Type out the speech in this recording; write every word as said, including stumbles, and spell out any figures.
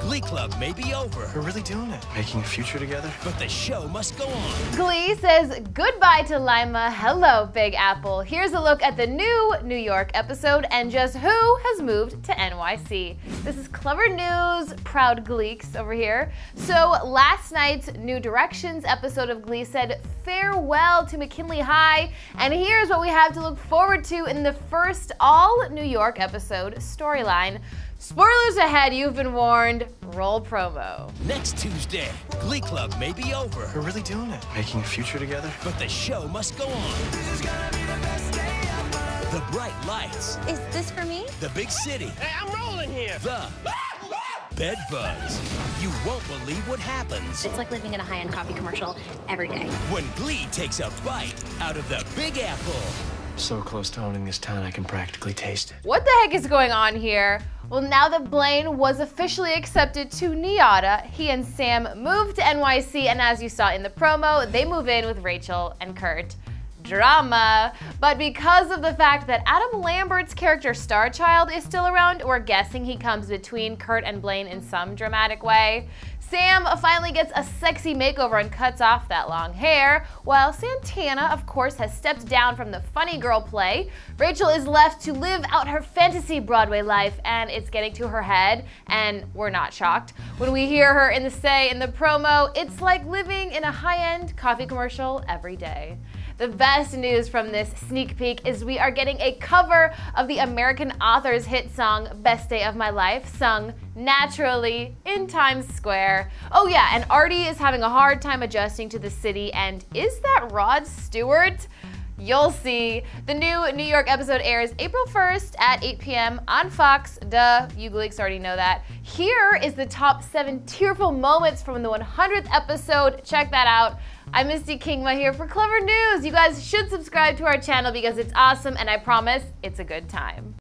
Glee Club may be over. We're really doing it. Making a future together. But the show must go on. Glee says goodbye to Lima. Hello, Big Apple. Here's a look at the new New York episode and just who has moved to N Y C. This is Clevver News, proud Gleeks over here. So last night's New Directions episode of Glee said farewell to McKinley High. And here's what we have to look forward to in the first all New York episode storyline. Spoilers ahead, you've been warned. Roll promo. Next Tuesday, Glee Club may be over. We're really doing it. Making a future together. But the show must go on. This is gonna be the best day of my life. The bright lights. Is this for me? The big city. Hey, I'm rolling here. The bed bugs. You won't believe what happens. It's like living in a high-end coffee commercial every day. When Glee takes a bite out of the Big Apple. So close to owning this town, I can practically taste it. What the heck is going on here? Well, now that Blaine was officially accepted to N Y A D A, he and Sam moved to N Y C, and as you saw in the promo, they move in with Rachel and Kurt. Drama. But because of the fact that Adam Lambert's character Starchild is still around, we're guessing he comes between Kurt and Blaine in some dramatic way. Sam finally gets a sexy makeover and cuts off that long hair, while Santana, of course, has stepped down from the Funny Girl play. Rachel is left to live out her fantasy Broadway life, and it's getting to her head, and we're not shocked. When we hear her in the say in the promo, it's like living in a high-end coffee commercial every day. The best news from this sneak peek is we are getting a cover of the American Authors hit song, Best Day of My Life, sung naturally in Times Square. Oh yeah, and Artie is having a hard time adjusting to the city, and is that Rod Stewart? You'll see. The new New York episode airs April first at eight p m on Fox. Duh, you Gleeks already know that. Here is the top seven tearful moments from the one hundredth episode. Check that out. I'm Misty Kingma here for Clevver News. You guys should subscribe to our channel because it's awesome, and I promise it's a good time.